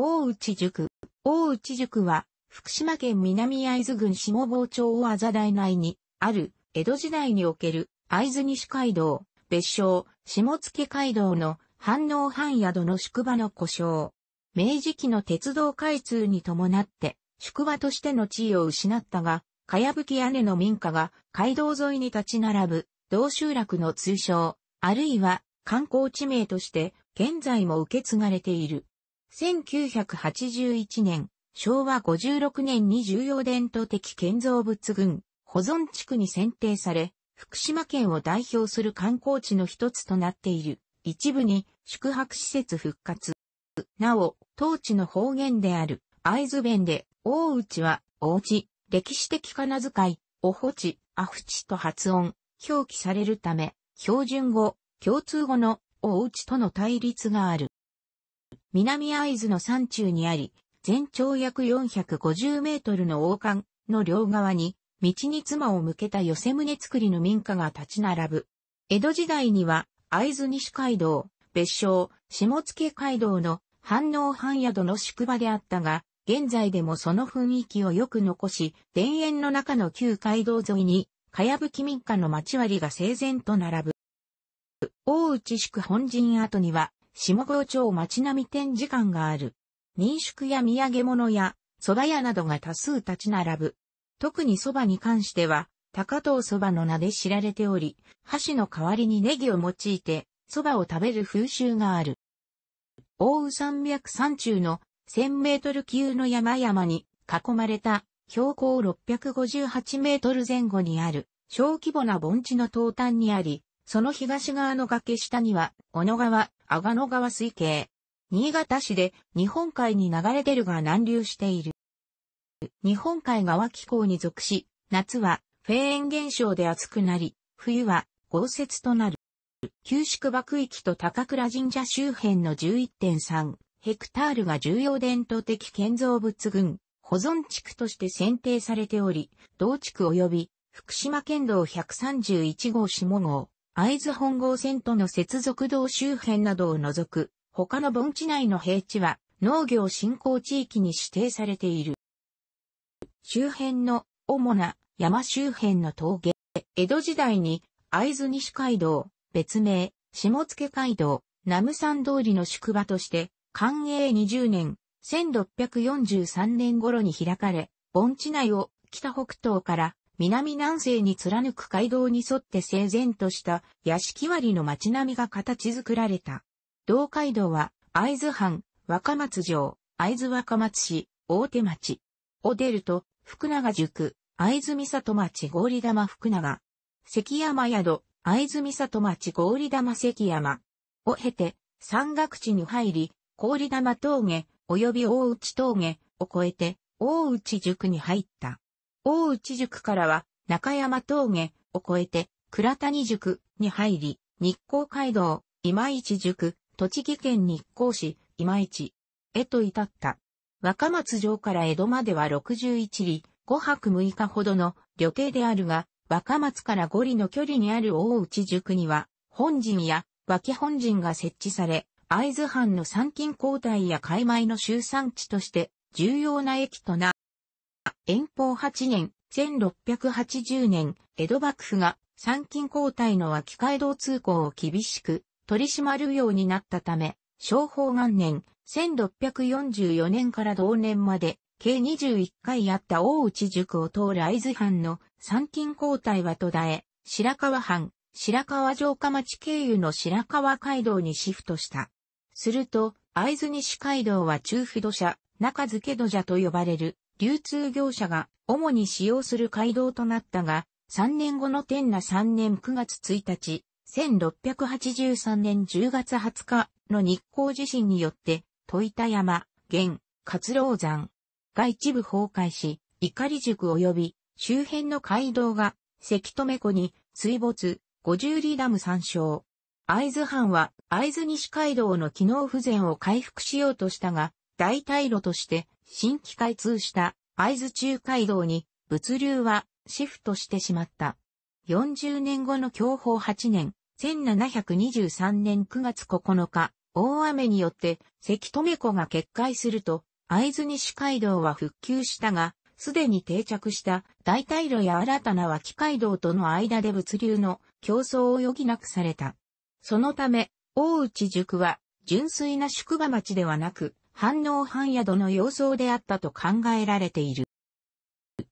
大内宿。大内宿は、福島県南会津郡下郷町を麻台内に、ある、江戸時代における、会津西街道、別称、下野街道の、飯能飯宿の宿場の呼称。明治期の鉄道開通に伴って、宿場としての地位を失ったが、かやぶき屋根の民家が街道沿いに立ち並ぶ、同集落の通称、あるいは観光地名として、現在も受け継がれている。1981年、昭和56年に重要伝統的建造物群、保存地区に選定され、福島県を代表する観光地の一つとなっている。一部に宿泊施設復活。なお、当地の方言である、会津弁で、大内は、おうち、歴史的仮名遣い、おほち、あふちと発音、表記されるため、標準語、共通語の、おうちとの対立がある。南会津の山中にあり、全長約450メートルの王冠の両側に、道に妻を向けた寄せ棟造りの民家が立ち並ぶ。江戸時代には、会津西街道、別称、下野街道の、飯能飯宿の宿場であったが、現在でもその雰囲気をよく残し、田園の中の旧街道沿いに、かやぶき民家の町割が整然と並ぶ。大内宿本陣跡には、下郷町町並展示館がある。民宿や土産物や、蕎麦屋などが多数立ち並ぶ。特に蕎麦に関しては、高遠蕎麦の名で知られており、箸の代わりにネギを用いて、蕎麦を食べる風習がある。奥羽山脈山中の1000メートル級の山々に囲まれた標高658メートル前後にある小規模な盆地の東端にあり、その東側の崖下には小野川、阿賀野川水系、新潟市で日本海に流れ出るが南流している。日本海側気候に属し、夏はフェーン現象で暑くなり、冬は豪雪となる。旧宿場区域と高倉神社周辺の 11.3 ヘクタールが重要伝統的建造物群保存地区として選定されており、同地区及び福島県道131号下郷、会津本郷線との接続道周辺などを除く、他の盆地内の平地は農業振興地域に指定されている。周辺の主な山周辺の峠、江戸時代に会津西街道、別名、下野街道、南武山通りの宿場として、寛永20年、1643年頃に開かれ、盆地内を北北東から南南西に貫く街道に沿って整然とした屋敷割の町並みが形作られた。同街道は、会津藩、若松城、会津若松市、大手町を出ると、福永宿、会津美里町郡玉福永、関山宿、会津美里町郡玉関山を経て山岳地に入り、郡玉峠及び大内峠を越えて大内宿に入った。大内宿からは中山峠を越えて倉谷宿に入り、日光街道、今市宿、栃木県日光市、今市へと至った。若松城から江戸までは61里、5泊6日ほどの旅程であるが、若松から5里の距離にある大内宿には、本陣や脇本陣が設置され、会津藩の参勤交代や買い米の集散地として、重要な駅となった。延宝8年、1680年、江戸幕府が参勤交代の脇街道通行を厳しく取り締まるようになったため、正宝元年、1644年から同年まで、計21回あった大内宿を通る会津藩の参勤交代は途絶え、白河藩、白河城下町経由の白河街道にシフトした。すると、会津西街道は中府土砂、中付土砂と呼ばれる、流通業者が主に使用する街道となったが、3年後の天和3年9月1日、1683年10月20日の日光地震によって、戸板山、現、勝郎山が一部崩壊し、碇宿及び周辺の街道がせき止め湖に水没、50里ダム参照。会津藩は会津西街道の機能不全を回復しようとしたが、代替路として新規開通した会津中街道に物流はシフトしてしまった。40年後の享保8年、1723年9月9日、大雨によって関留湖が決壊すると、会津西街道は復旧したが、すでに定着した代替路や新たな脇街道との間で物流の競争を余儀なくされた。そのため、大内宿は純粋な宿場町ではなく、飯能飯宿の様相であったと考えられている。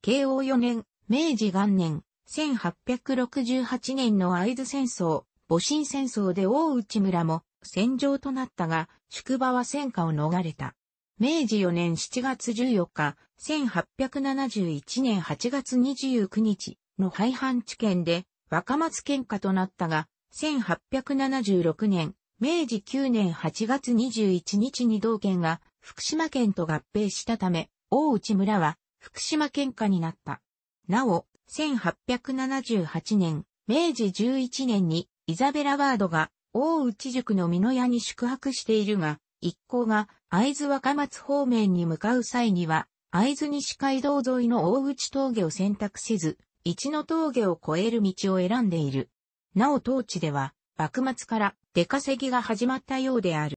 慶応4年、明治元年、1868年の会津戦争、戊辰戦争で大内村も戦場となったが、宿場は戦火を逃れた。明治4年7月14日、1871年8月29日の廃藩置県で若松県下となったが、1876年、明治9年8月21日に同県が福島県と合併したため、大内村は福島県下になった。なお、1878年、明治11年にイザベラ・ワードが大内宿の美濃屋に宿泊しているが、一行が会津若松方面に向かう際には、会津西街道沿いの大内峠を選択せず、一の峠を越える道を選んでいる。なお当地では、幕末から出稼ぎが始まったようである。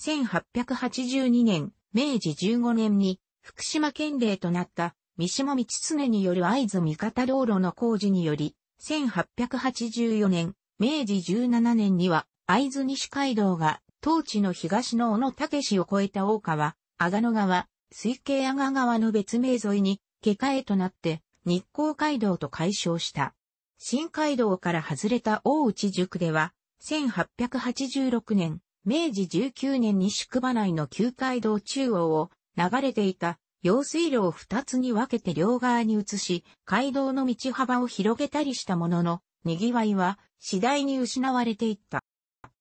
1882年、明治15年に福島県令となった三島道常による会津三方道路の工事により、1884年、明治17年には会津西街道が当地の東の小野武を越えた大川、阿賀野川、水系阿賀川の別名沿いに、下界となって、日光街道と改称した。新街道から外れた大内宿では、1886年、明治19年に宿場内の旧街道中央を流れていた用水路を2つに分けて両側に移し、街道の道幅を広げたりしたものの、賑わいは次第に失われていった。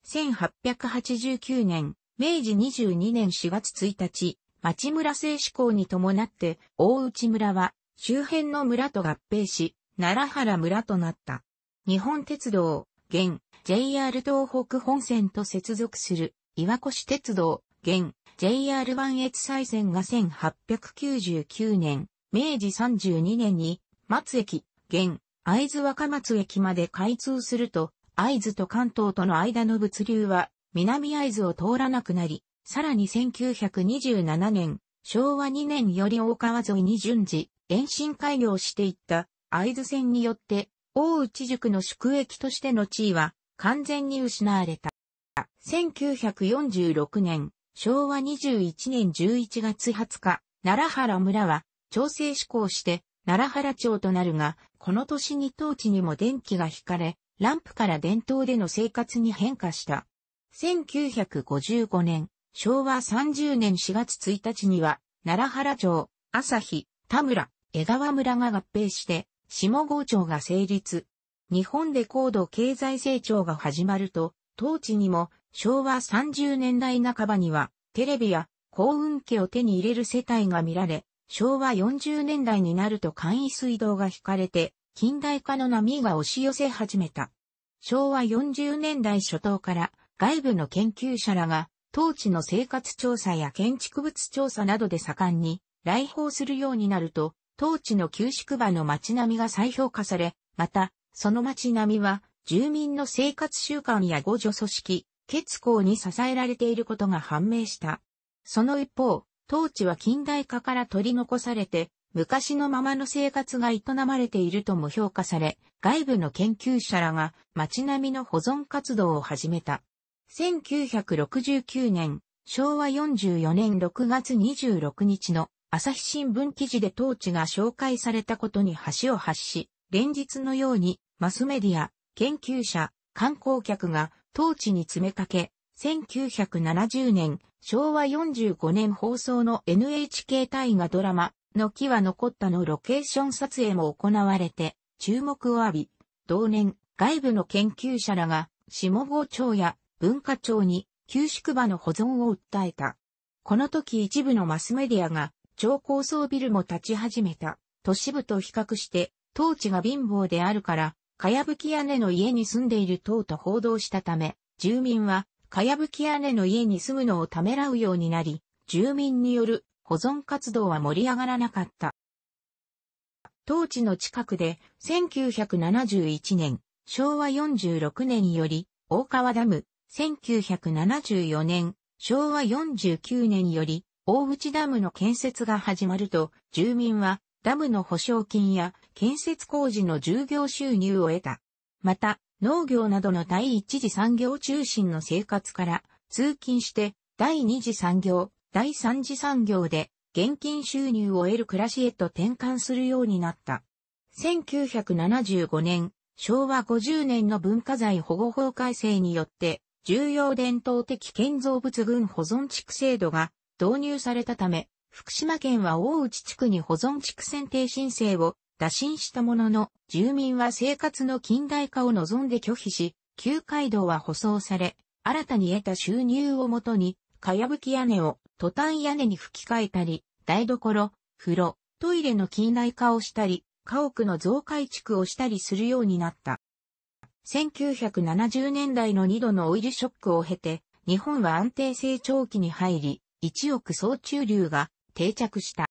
1889年、明治22年4月1日、町村制施行に伴って、大内村は周辺の村と合併し、奈良原村となった。日本鉄道、現 JR 東北本線と接続する、岩越鉄道、現 JR 磐越西線が1899年、明治32年に、松駅、現会津若松駅まで開通すると、会津と関東との間の物流は南会津を通らなくなり、さらに1927年、昭和2年より大川沿いに順次、延伸開業していった会津線によって、大内宿の宿駅としての地位は完全に失われた。1946年、昭和21年11月20日、奈良原村は町制施行して奈良原町となるが、この年に当地にも電気が引かれ、ランプから伝統での生活に変化した。1955年、昭和30年4月1日には、奈良原町、朝日、田村、江川村が合併して、下郷町が成立。日本で高度経済成長が始まると、当地にも昭和30年代半ばには、テレビや耕運機を手に入れる世帯が見られ、昭和40年代になると簡易水道が引かれて、近代化の波が押し寄せ始めた。昭和40年代初頭から外部の研究者らが当地の生活調査や建築物調査などで盛んに来訪するようになると、当地の旧宿場の街並みが再評価され、またその街並みは住民の生活習慣や互助組織、結構に支えられていることが判明した。その一方、当地は近代化から取り残されて、昔のままの生活が営まれているとも評価され、外部の研究者らが街並みの保存活動を始めた。1969年、昭和44年6月26日の朝日新聞記事で当地が紹介されたことに端を発し、連日のようにマスメディア、研究者、観光客が当地に詰めかけ、1970年、昭和45年放送の NHK 大河ドラマ、の木は残ったのロケーション撮影も行われて注目を浴び、同年外部の研究者らが下郷町や文化庁に旧宿場の保存を訴えた。この時一部のマスメディアが超高層ビルも立ち始めた。都市部と比較して当地が貧乏であるから、かやぶき屋根の家に住んでいる等と報道したため、住民はかやぶき屋根の家に住むのをためらうようになり、住民による保存活動は盛り上がらなかった。当地の近くで1971年、昭和46年より大川ダム、1974年、昭和49年より、大内ダムの建設が始まると、住民は、ダムの保証金や建設工事の従業収入を得た。また、農業などの第一次産業中心の生活から、通勤して、第二次産業、第三次産業で、現金収入を得る暮らしへと転換するようになった。1975年、昭和50年の文化財保護法改正によって、重要伝統的建造物群保存地区制度が導入されたため、福島県は大内地区に保存地区選定申請を打診したものの、住民は生活の近代化を望んで拒否し、旧街道は舗装され、新たに得た収入をもとに、かやぶき屋根をトタン屋根に吹き替えたり、台所、風呂、トイレの近代化をしたり、家屋の増改築をしたりするようになった。1970年代の2度のオイルショックを経て、日本は安定成長期に入り、一億総中流が定着した。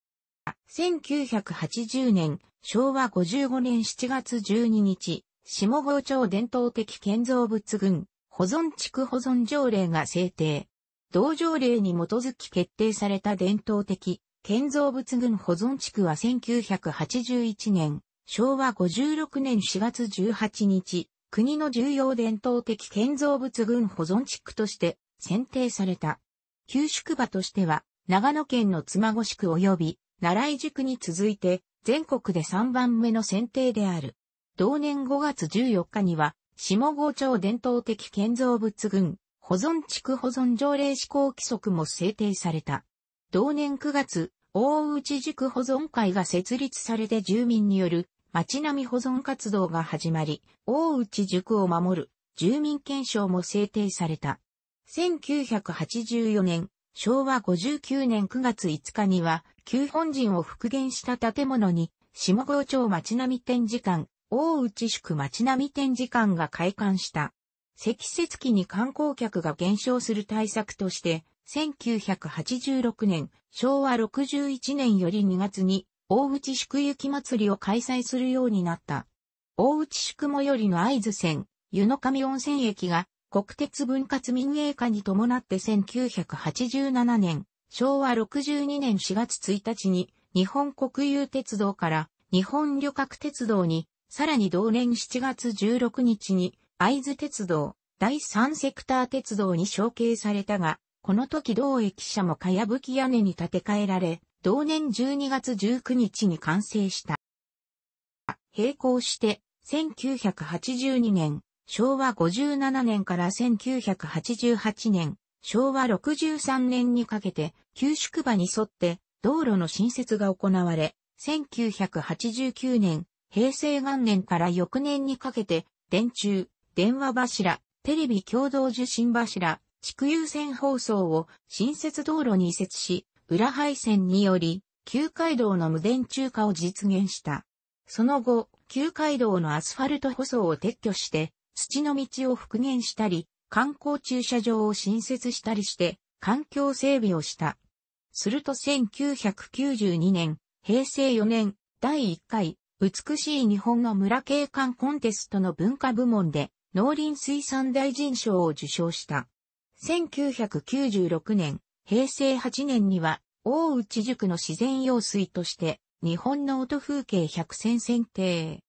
1980年、昭和55年7月12日、下郷町伝統的建造物群保存地区保存条例が制定。同条例に基づき決定された伝統的建造物群保存地区は1981年、昭和56年4月18日、国の重要伝統的建造物群保存地区として選定された。旧宿場としては、長野県の妻籠宿及び、奈良井宿に続いて、全国で3番目の選定である。同年5月14日には、下郷町伝統的建造物群保存地区保存条例施行規則も制定された。同年9月、大内地区保存会が設立されて住民による町並み保存活動が始まり、大内地区を守る住民憲章も制定された。1984年、昭和59年9月5日には、旧本陣を復元した建物に、下郷町町並展示館、大内宿町並展示館が開館した。積雪期に観光客が減少する対策として、1986年、昭和61年より2月に、大内宿雪まつりを開催するようになった。大内宿最寄りの会津線、湯野上温泉駅が、国鉄分割民営化に伴って1987年、昭和62年4月1日に、日本国有鉄道から日本旅客鉄道に、さらに同年7月16日に、会津鉄道、第三セクター鉄道に承継されたが、この時同駅舎もかやぶき屋根に建て替えられ、同年12月19日に完成した。並行して、1982年、昭和57年から1988年、昭和63年にかけて、旧宿場に沿って道路の新設が行われ、1989年、平成元年から翌年にかけて、電柱、電話柱、テレビ共同受信柱、地区有線放送を新設道路に移設し、裏配線により、旧街道の無電柱化を実現した。その後、旧街道のアスファルト舗装を撤去して、土の道を復元したり、観光駐車場を新設したりして、環境整備をした。すると1992年、平成4年、第1回、美しい日本の村景観コンテストの文化部門で、農林水産大臣賞を受賞した。1996年、平成8年には、大内宿の自然用水として、日本の音風景100選選定。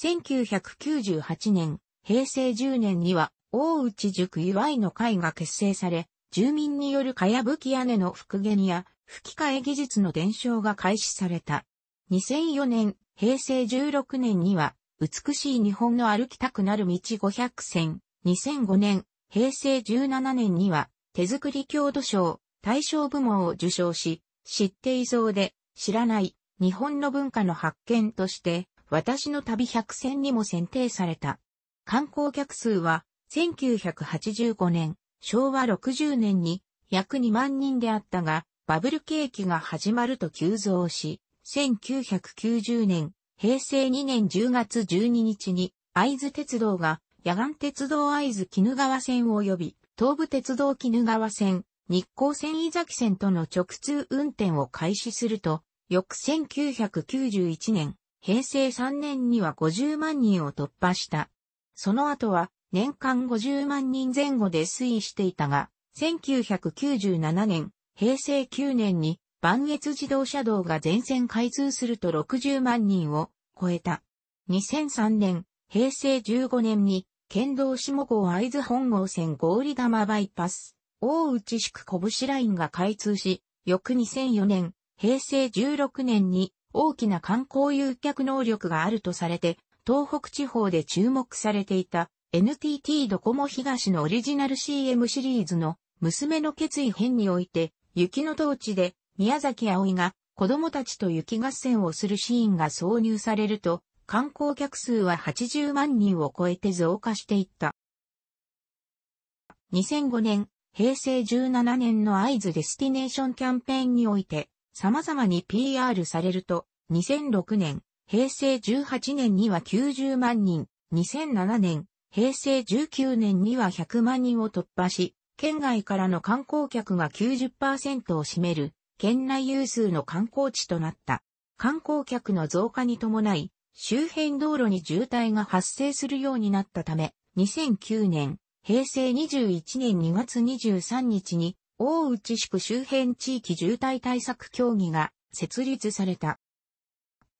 1998年、平成10年には、大内宿ゆわいの会が結成され、住民によるかやぶき屋根の復元や、吹き替え技術の伝承が開始された。2004年、平成16年には、美しい日本の歩きたくなる道500選。2005年、平成17年には、手作り郷土賞、大賞部門を受賞し、知っていそうで、知らない、日本の文化の発見として、私の旅100選にも選定された。観光客数は、1985年、昭和60年に約2万人であったが、バブル景気が始まると急増し、1990年、平成2年10月12日に、会津鉄道が、野岩鉄道会津鬼怒川線及び、東武鉄道鬼怒川線、日光線井崎線との直通運転を開始すると、翌1991年、平成3年には50万人を突破した。その後は、年間50万人前後で推移していたが、1997年、平成9年に、磐越自動車道が全線開通すると60万人を超えた。2003年、平成15年に、県道下郷会津本郷線合理玉バイパス、大内宿小ラインが開通し、翌2004年、平成16年に大きな観光誘客能力があるとされて、東北地方で注目されていた NTT ドコモ東のオリジナル CM シリーズの娘の決意編において、雪の統治で宮崎あおいが子供たちと雪合戦をするシーンが挿入されると、観光客数は80万人を超えて増加していった。2005年、平成17年の会津デスティネーションキャンペーンにおいて、様々に PR されると、2006年、平成18年には90万人、2007年、平成19年には100万人を突破し、県外からの観光客が 90% を占める、県内有数の観光地となった。観光客の増加に伴い、周辺道路に渋滞が発生するようになったため、2009年、平成21年2月23日に、大内宿周辺地域渋滞対策協議が設立された。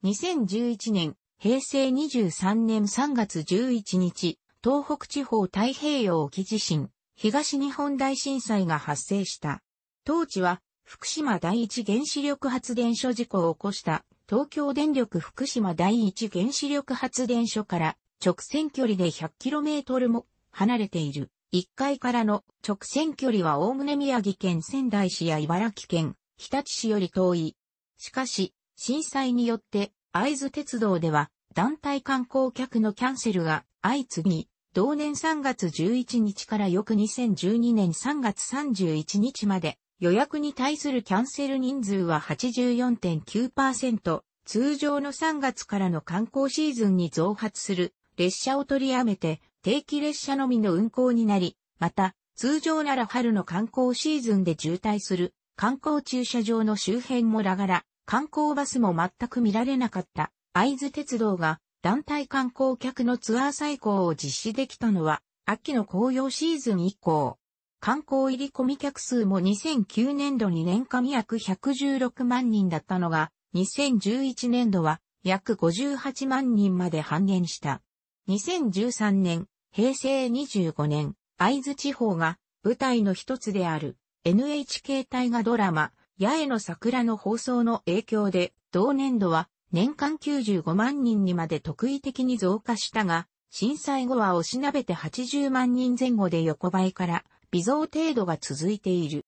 2011年、平成23年3月11日、東北地方太平洋沖地震、東日本大震災が発生した。当地は、福島第一原子力発電所事故を起こした。東京電力福島第一原子力発電所から直線距離で 100km も離れている。1階からの直線距離はおおむね宮城県仙台市や茨城県日立市より遠い。しかし、震災によって会津鉄道では団体観光客のキャンセルが相次ぎ、同年3月11日から翌2012年3月31日まで、予約に対するキャンセル人数は 84.9%、通常の3月からの観光シーズンに増発する列車を取りやめて定期列車のみの運行になり、また通常なら春の観光シーズンで渋滞する観光駐車場の周辺もらがら、観光バスも全く見られなかった会津鉄道が団体観光客のツアー再興を実施できたのは秋の紅葉シーズン以降。観光入り込み客数も2009年度に年間約116万人だったのが、2011年度は約58万人まで半減した。2013年、平成25年、会津地方が舞台の一つである NHK 大河ドラマ、八重の桜の放送の影響で、同年度は年間95万人にまで特異的に増加したが、震災後はおしなべて80万人前後で横ばいから、微増程度が続いている。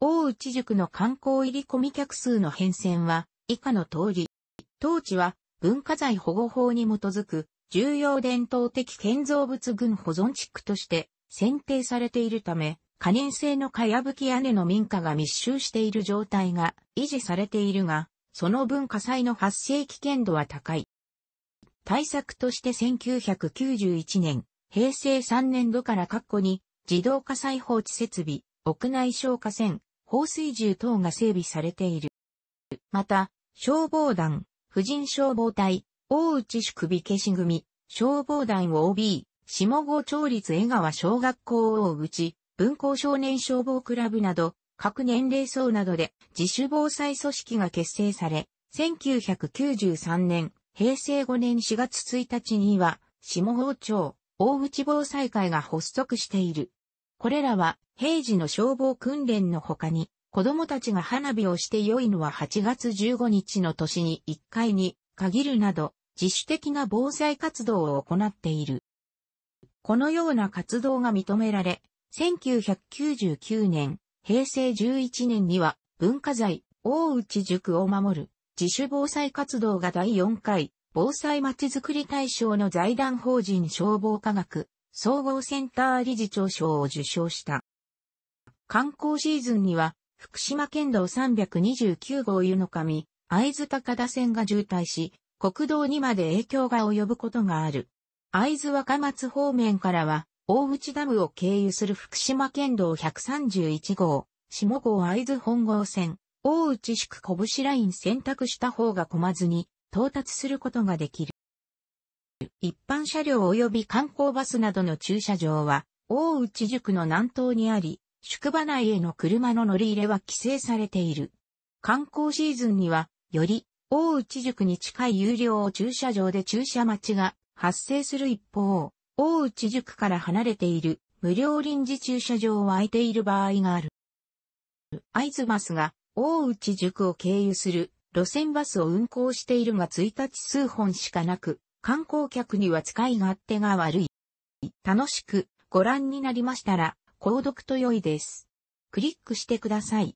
大内宿の観光入り込み客数の変遷は以下の通り、当地は文化財保護法に基づく重要伝統的建造物群保存地区として選定されているため、可燃性のかやぶき屋根の民家が密集している状態が維持されているが、その分火災の発生危険度は高い。対策として1991年、平成3年度からに、自動火災報知設備、屋内消火栓、放水銃等が整備されている。また、消防団、婦人消防隊、大内宿火消し組、消防団 OB、下郷町立江川小学校大内、分校少年消防クラブなど、各年齢層などで自主防災組織が結成され、1993年、平成5年4月1日には、下郷町、大内防災会が発足している。これらは平時の消防訓練の他に、子供たちが花火をして良いのは8月15日の年に1回に限るなど、自主的な防災活動を行っている。このような活動が認められ、1999年、平成11年には文化財、大内宿を守る自主防災活動が第4回、防災まちづくり大賞の財団法人消防科学総合センター理事長賞を受賞した。観光シーズンには、福島県道329号湯の上、会津高田線が渋滞し、国道にまで影響が及ぶことがある。会津若松方面からは、大内ダムを経由する福島県道131号、下郷会津本郷線、大内宿小ライン選択した方が混まずに、到達することができる。一般車両及び観光バスなどの駐車場は、大内宿の南東にあり、宿場内への車の乗り入れは規制されている。観光シーズンには、より大内宿に近い有料駐車場で駐車待ちが発生する一方、大内宿から離れている無料臨時駐車場は空いている場合がある。会津バスが大内宿を経由する路線バスを運行しているが1日数本しかなく、観光客には使い勝手が悪い。楽しくご覧になりましたら、購読と良いです。クリックしてください。